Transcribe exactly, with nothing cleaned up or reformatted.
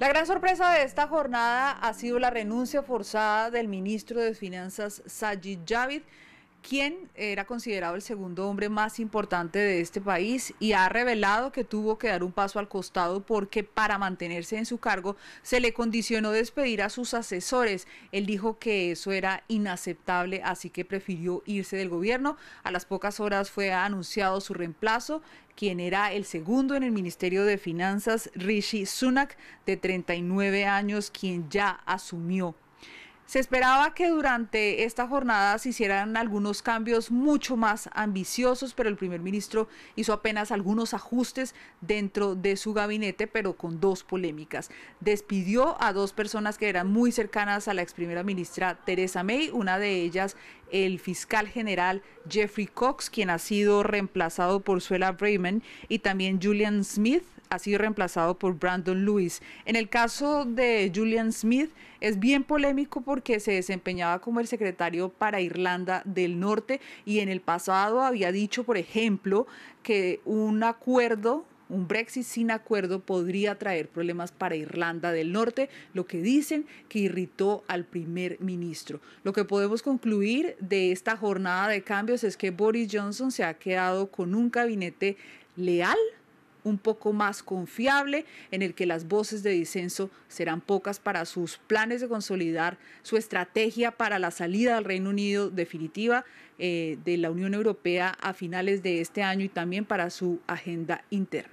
La gran sorpresa de esta jornada ha sido la renuncia forzada del ministro de Finanzas Sajid Javid, quien era considerado el segundo hombre más importante de este país y ha revelado que tuvo que dar un paso al costado porque para mantenerse en su cargo se le condicionó despedir a sus asesores. Él dijo que eso era inaceptable, así que prefirió irse del gobierno. A las pocas horas fue anunciado su reemplazo, quien era el segundo en el Ministerio de Finanzas, Rishi Sunak, de treinta y nueve años, quien ya asumió. Se esperaba que durante esta jornada se hicieran algunos cambios mucho más ambiciosos, pero el primer ministro hizo apenas algunos ajustes dentro de su gabinete, pero con dos polémicas. Despidió a dos personas que eran muy cercanas a la ex primera ministra Theresa May, una de ellas el fiscal general Jeffrey Cox, quien ha sido reemplazado por Suella Braverman, y también Julian Smith ha sido reemplazado por Brandon Lewis. En el caso de Julian Smith es bien polémico porque se desempeñaba como el secretario para Irlanda del Norte y en el pasado había dicho, por ejemplo, que un acuerdo, un Brexit sin acuerdo podría traer problemas para Irlanda del Norte, lo que dicen que irritó al primer ministro. Lo que podemos concluir de esta jornada de cambios es que Boris Johnson se ha quedado con un gabinete leal, un poco más confiable, en el que las voces de disenso serán pocas para sus planes de consolidar su estrategia para la salida del Reino Unido definitiva eh, de la Unión Europea a finales de este año y también para su agenda interna.